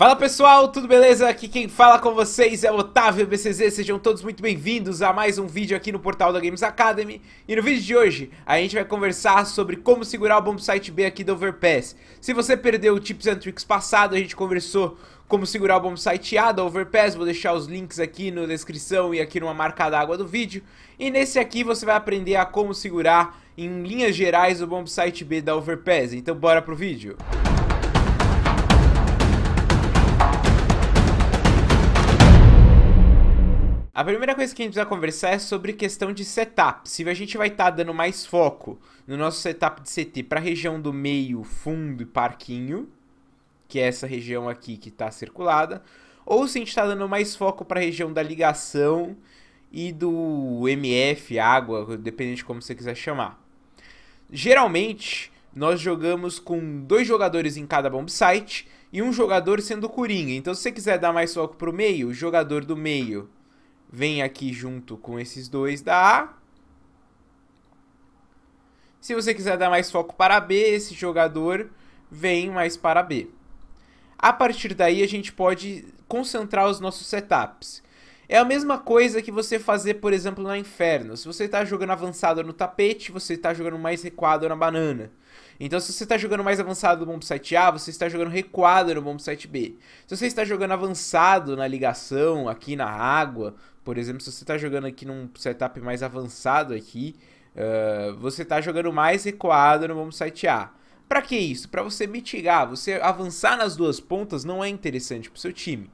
Fala pessoal, tudo beleza? Aqui quem fala com vocês é o Otávio BCZ, sejam todos muito bem-vindos a mais um vídeo aqui no portal da Games Academy. E no vídeo de hoje, a gente vai conversar sobre como segurar o Bombsite B aqui do Overpass. Se você perdeu o Tips and Tricks passado, a gente conversou como segurar o Bombsite A do Overpass, vou deixar os links aqui na descrição e aqui numa marca d'água do vídeo. E nesse aqui você vai aprender a como segurar, em linhas gerais, o Bombsite B da Overpass. Então bora pro vídeo! A primeira coisa que a gente precisa conversar é sobre questão de setup. Se a gente vai estar dando mais foco no nosso setup de CT para a região do meio, fundo e parquinho, que é essa região aqui que está circulada, ou se a gente está dando mais foco para a região da ligação e do MF, água, dependendo de como você quiser chamar. Geralmente, nós jogamos com dois jogadores em cada bombsite e um jogador sendo coringa. Então, se você quiser dar mais foco para o meio, o jogador do meio vem aqui junto com esses dois da A. Se você quiser dar mais foco para B, esse jogador vem mais para B. A partir daí, a gente pode concentrar os nossos setups. É a mesma coisa que você fazer, por exemplo, na Inferno. Se você está jogando avançado no tapete, você está jogando mais recuado na banana. Então, se você está jogando mais avançado no bombsite A, você está jogando recuado no bombsite B. Se você está jogando avançado na ligação, aqui na água, por exemplo, se você está jogando aqui num setup mais avançado aqui, você está jogando mais recuado no bombsite A. Para que isso? Para você mitigar, você avançar nas duas pontas não é interessante para o seu time.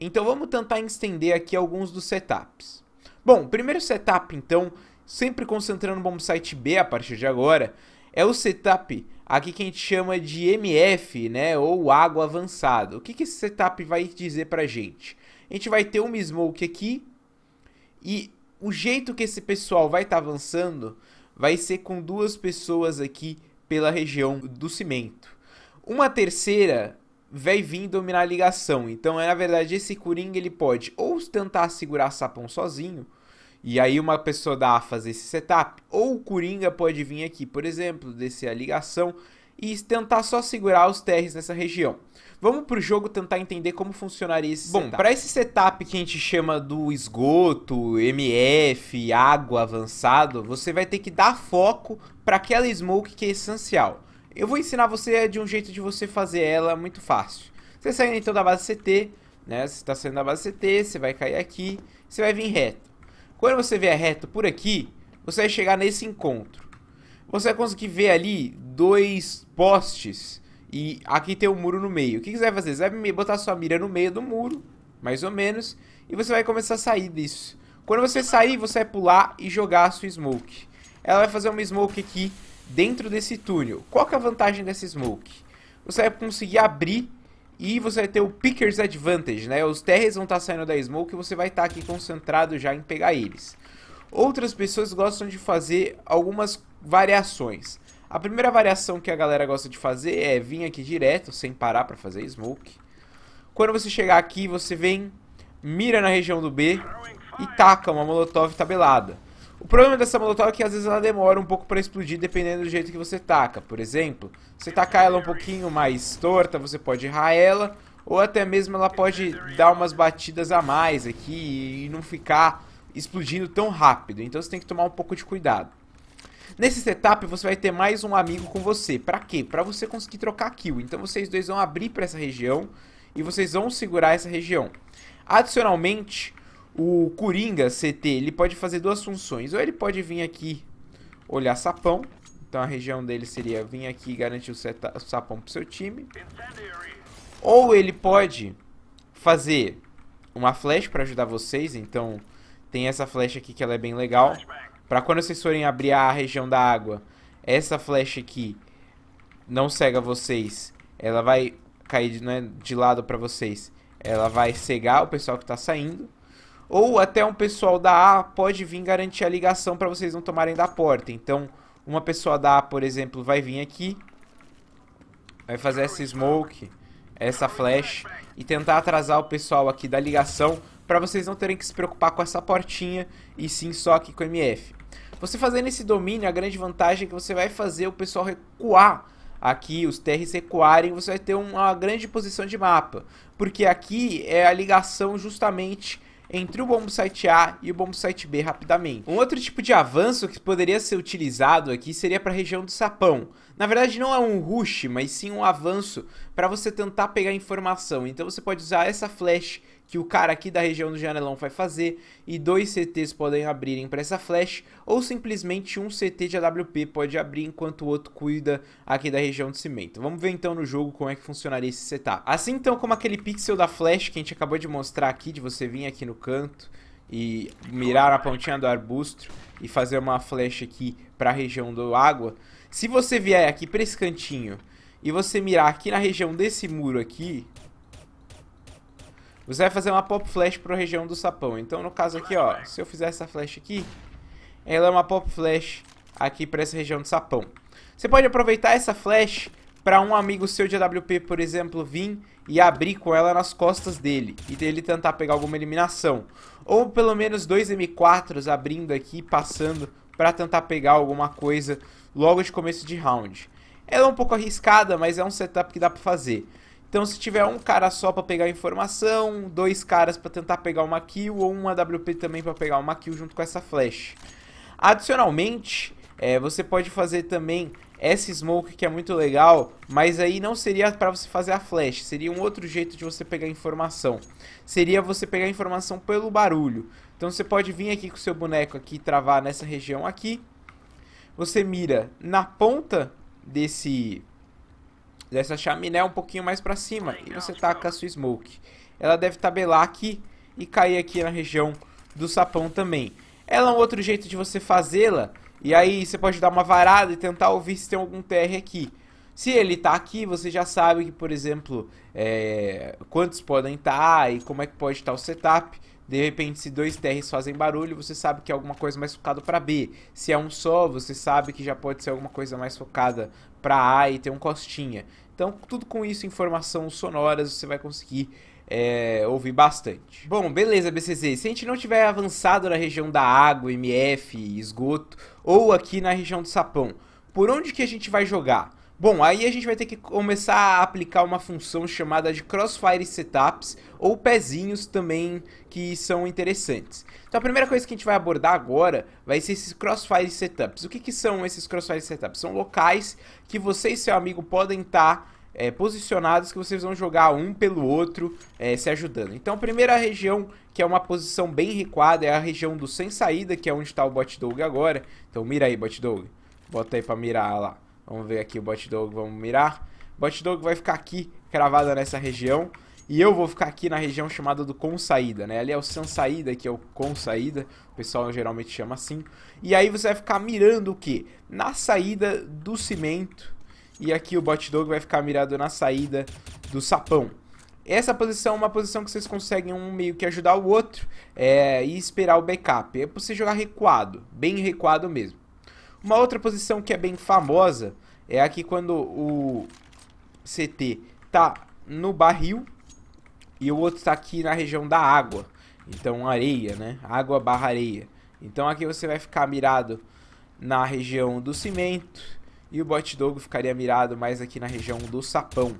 Então vamos tentar estender aqui alguns dos setups. Bom, o primeiro setup então, sempre concentrando no bombsite B a partir de agora, é o setup aqui que a gente chama de MF, né, ou água avançado. O que esse setup vai dizer pra gente? A gente vai ter uma smoke aqui e o jeito que esse pessoal vai estar avançando vai ser com duas pessoas aqui pela região do cimento. Uma terceira vai vir dominar a ligação. Então, na verdade, esse coringa ele pode ou tentar segurar sapão sozinho, e aí uma pessoa da A fazer esse setup, ou o coringa pode vir aqui, por exemplo, descer a ligação e tentar só segurar os TRs nessa região. Vamos pro jogo tentar entender como funcionaria esse setup. Bom, para esse setup que a gente chama do esgoto, MF, água avançado, você vai ter que dar foco para aquela smoke que é essencial. Eu vou ensinar você de um jeito de você fazer ela muito fácil. Você saindo então da base CT, né? Você está saindo da base CT, você vai cair aqui, você vai vir reto. Quando você vier reto por aqui, você vai chegar nesse encontro. Você vai conseguir ver ali dois postes e aqui tem um muro no meio. O que você vai fazer? Você vai botar sua mira no meio do muro, mais ou menos, e você vai começar a sair disso. Quando você sair, você vai pular e jogar a sua smoke. Ela vai fazer uma smoke aqui dentro desse túnel. Qual que é a vantagem dessa smoke? Você vai conseguir abrir e você vai ter o Picker's Advantage, né? Os TRs vão estar saindo da smoke e você vai estar aqui concentrado já em pegar eles. Outras pessoas gostam de fazer algumas variações. A primeira variação que a galera gosta de fazer é vir aqui direto, sem parar para fazer smoke. Quando você chegar aqui, você vem, mira na região do B e taca uma molotov tabelada. O problema dessa molotov é que às vezes ela demora um pouco para explodir, dependendo do jeito que você taca. Por exemplo, se tacar ela um pouquinho mais torta, você pode errar ela, ou até mesmo ela pode dar umas batidas a mais aqui e não ficar explodindo tão rápido. Então você tem que tomar um pouco de cuidado. Nesse setup você vai ter mais um amigo com você. Pra quê? Pra você conseguir trocar kill. Então vocês dois vão abrir pra essa região e vocês vão segurar essa região. Adicionalmente, o coringa CT, ele pode fazer duas funções. Ou ele pode vir aqui olhar sapão. Então a região dele seria vir aqui e garantir o sapão pro seu time. Ou ele pode fazer uma flash pra ajudar vocês. Então tem essa flash aqui que ela é bem legal. Pra quando vocês forem abrir a região da água, essa flash aqui não cega vocês. Ela vai cair, né, de lado pra vocês. Ela vai cegar o pessoal que tá saindo. Ou até um pessoal da A pode vir garantir a ligação para vocês não tomarem da porta. Então, uma pessoa da A, por exemplo, vai vir aqui, vai fazer essa smoke, essa flash, e tentar atrasar o pessoal aqui da ligação para vocês não terem que se preocupar com essa portinha, e sim só aqui com o MF. Você fazendo esse domínio, a grande vantagem é que você vai fazer o pessoal recuar aqui os TRs recuarem, você vai ter uma grande posição de mapa, porque aqui é a ligação justamente entre o Bombsite A e o Bombsite B rapidamente. Um outro tipo de avanço que poderia ser utilizado aqui seria para a região do sapão. Na verdade não é um rush, mas sim um avanço para você tentar pegar informação. Então você pode usar essa flash que o cara aqui da região do janelão vai fazer, e dois CTs podem abrirem para essa flash, ou simplesmente um CT de AWP pode abrir enquanto o outro cuida aqui da região do cimento. Vamos ver então no jogo como é que funcionaria esse setup. Assim então como aquele pixel da flash que a gente acabou de mostrar aqui, de você vir aqui no canto e mirar na pontinha do arbusto e fazer uma flash aqui para a região do água, se você vier aqui para esse cantinho e você mirar aqui na região desse muro aqui, você vai fazer uma pop flash para a região do sapão. Então no caso aqui, ó, se eu fizer essa flash aqui, ela é uma pop flash aqui para essa região do sapão. Você pode aproveitar essa flash para um amigo seu de AWP, por exemplo, vir e abrir com ela nas costas dele e dele tentar pegar alguma eliminação, ou pelo menos dois M4s abrindo aqui, passando para tentar pegar alguma coisa logo de começo de round. Ela é um pouco arriscada, mas é um setup que dá para fazer. Então se tiver um cara só pra pegar informação, dois caras pra tentar pegar uma kill, ou uma AWP também pra pegar uma kill junto com essa flash. Adicionalmente, você pode fazer também essa smoke, que é muito legal, mas aí não seria pra você fazer a flash, seria um outro jeito de você pegar informação. Seria você pegar informação pelo barulho. Então você pode vir aqui com o seu boneco aqui e travar nessa região aqui. Você mira na ponta dessa chaminé um pouquinho mais pra cima e você taca a sua smoke. Ela deve tabelar aqui e cair aqui na região do sapão também. Ela é um outro jeito de você fazê-la, e aí você pode dar uma varada e tentar ouvir se tem algum TR aqui. Se ele tá aqui, você já sabe que, por exemplo, quantos podem estar e como é que pode estar o setup. De repente, se dois TRs fazem barulho, você sabe que é alguma coisa mais focada para B. Se é um só, você sabe que já pode ser alguma coisa mais focada para A e ter um costinha. Então, tudo com isso, informação sonoras, você vai conseguir ouvir bastante. Bom, beleza, BCZ. Se a gente não tiver avançado na região da água, MF, esgoto, ou aqui na região do sapão, por onde que a gente vai jogar? Bom, aí a gente vai ter que começar a aplicar uma função chamada de crossfire setups, ou pezinhos também, que são interessantes. Então a primeira coisa que a gente vai abordar agora vai ser esses crossfire setups. O que são esses crossfire setups? São locais que você e seu amigo podem estar posicionados, que vocês vão jogar um pelo outro, se ajudando. Então a primeira região, que é uma posição bem recuada, é a região do sem saída, que é onde está o bot dog agora. Então mira aí, bot dog, bota aí pra mirar lá. Vamos ver aqui o bot dog, vamos mirar. O bot dog vai ficar aqui, cravada nessa região. E eu vou ficar aqui na região chamada do com saída, né? Ali é o sem saída, aqui é o com saída. O pessoal geralmente chama assim. E aí você vai ficar mirando o quê? Na saída do cimento. E aqui o bot dog vai ficar mirado na saída do sapão. Essa posição é uma posição que vocês conseguem um meio que ajudar o outro e esperar o backup. É pra você jogar recuado, bem recuado mesmo. Uma outra posição que é bem famosa é aqui quando o CT tá no barril e o outro tá aqui na região da água. Então areia, né? Água barra areia. Então aqui você vai ficar mirado na região do cimento e o bot dog ficaria mirado mais aqui na região do sapão.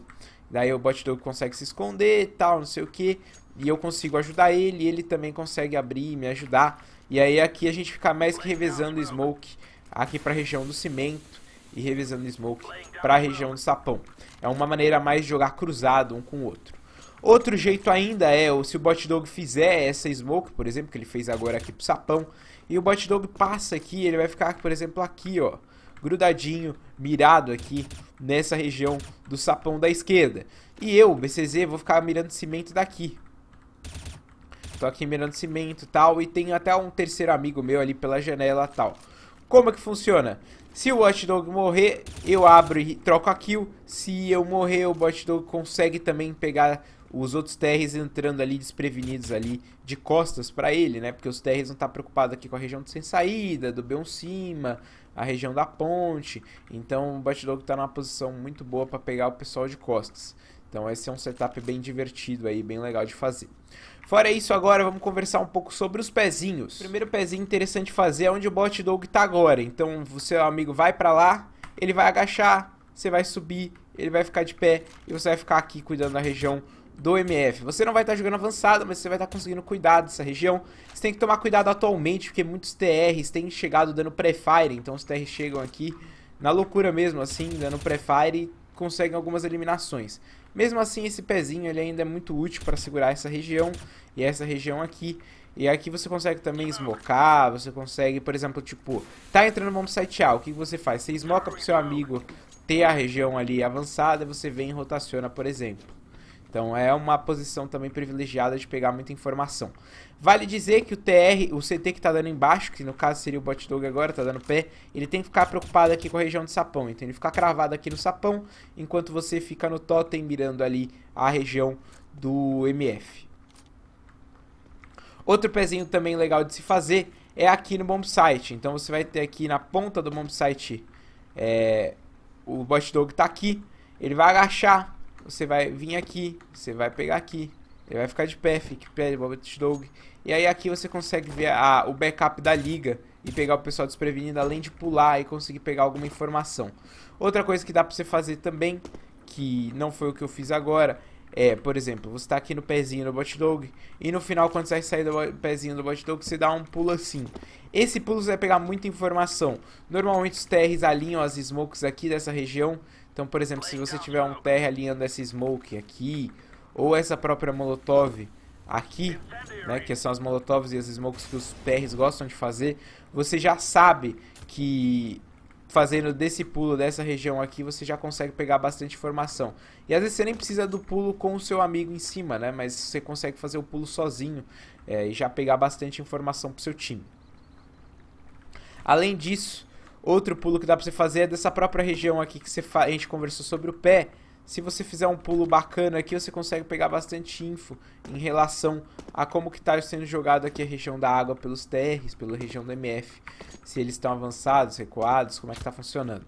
Daí o bot dog consegue se esconder e tal, não sei o que. E eu consigo ajudar ele, ele também consegue abrir e me ajudar. E aí aqui a gente fica mais que revezando smoke aqui para a região do cimento e revisando smoke para a região do sapão. É uma maneira mais de jogar cruzado um com o outro. Outro jeito ainda é, se o bot dog fizer essa smoke, por exemplo, que ele fez agora aqui pro sapão, e o bot dog passa aqui, ele vai ficar, por exemplo, aqui, ó, grudadinho, mirado aqui nessa região do sapão da esquerda. E eu, BCZ, vou ficar mirando cimento daqui. Tô aqui mirando cimento e tal, e tem até um terceiro amigo meu ali pela janela e tal. Como é que funciona? Se o bot dog morrer, eu abro e troco a kill. Se eu morrer, o bot dog consegue também pegar os outros TRs entrando ali desprevenidos ali de costas pra ele, né? Porque os TRs não tá preocupado aqui com a região do sem saída, do B1 cima, a região da ponte. Então o bot dog tá numa posição muito boa pra pegar o pessoal de costas. Então esse é um setup bem divertido aí, bem legal de fazer. Fora isso, agora vamos conversar um pouco sobre os pezinhos. O primeiro pezinho interessante fazer é onde o bot dog tá agora. Então o seu amigo vai pra lá, ele vai agachar, você vai subir, ele vai ficar de pé e você vai ficar aqui cuidando da região do MF. Você não vai estar jogando avançado, mas você vai estar conseguindo cuidar dessa região. Você tem que tomar cuidado atualmente, porque muitos TRs têm chegado dando pré-fire, então os TRs chegam aqui na loucura mesmo, assim, dando pré-fire e conseguem algumas eliminações. Mesmo assim, esse pezinho ele ainda é muito útil para segurar essa região e essa região aqui. E aqui você consegue também smocar, você consegue, por exemplo, tipo, tá entrando no Bombsite A, o que você faz? Você smoca pro seu amigo ter a região ali avançada, você vem e rotaciona, por exemplo. Então é uma posição também privilegiada de pegar muita informação. Vale dizer que o TR, o CT que tá dando embaixo, que no caso seria o bot dog agora, tá dando pé, ele tem que ficar preocupado aqui com a região de sapão, então ele fica cravado aqui no sapão, enquanto você fica no totem mirando ali a região do MF. Outro pezinho também legal de se fazer é aqui no bombsite, então você vai ter aqui na ponta do bombsite, o bot dog tá aqui, ele vai agachar. Você vai vir aqui, você vai pegar aqui, ele vai ficar de pé, fica de pé, bot dog. E aí aqui você consegue ver o backup da liga e pegar o pessoal desprevenido, além de pular e conseguir pegar alguma informação. Outra coisa que dá pra você fazer também, que não foi o que eu fiz agora, é, por exemplo, você tá aqui no pezinho do bot dog e no final, quando você vai sair do pezinho do bot dog, você dá um pulo assim. Esse pulo você vai pegar muita informação. Normalmente os TRs alinham as smokes aqui dessa região. Então, por exemplo, se você tiver um TR alinhando essa smoke aqui, ou essa própria molotov aqui, né, que são as molotovs e as smokes que os TRs gostam de fazer, você já sabe que fazendo desse pulo dessa região aqui, você já consegue pegar bastante informação. E às vezes você nem precisa do pulo com o seu amigo em cima, né, mas você consegue fazer o pulo sozinho e já pegar bastante informação pro seu time. Além disso, outro pulo que dá pra você fazer é dessa própria região aqui que a gente conversou sobre o pé. Se você fizer um pulo bacana aqui, você consegue pegar bastante info em relação a como que tá sendo jogado aqui a região da água pelos TRs, pela região do MF. Se eles estão avançados, recuados, como é que tá funcionando.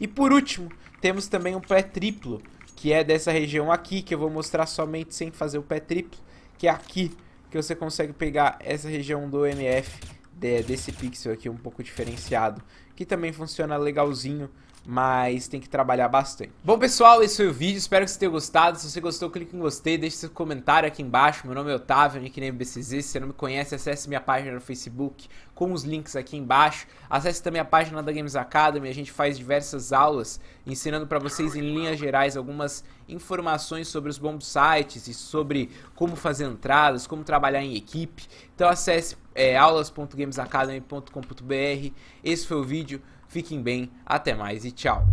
E por último, temos também um pé triplo, que é dessa região aqui, que eu vou mostrar somente sem fazer o pé triplo, que é aqui que você consegue pegar essa região do MF. Desse pixel aqui um pouco diferenciado, que também funciona legalzinho, mas tem que trabalhar bastante. Bom pessoal, esse foi o vídeo, espero que você tenha gostado. Se você gostou, clique em gostei, deixe seu comentário aqui embaixo. Meu nome é Otávio, nickname BCZ. Se você não me conhece, acesse minha página no Facebook com os links aqui embaixo. Acesse também a página da Games Academy, a gente faz diversas aulas ensinando para vocês em linhas gerais algumas informações sobre os bombsites e sobre como fazer entradas, como trabalhar em equipe. Então acesse aulas.gamesacademy.com.br. Esse foi o vídeo, fiquem bem, até mais e tchau!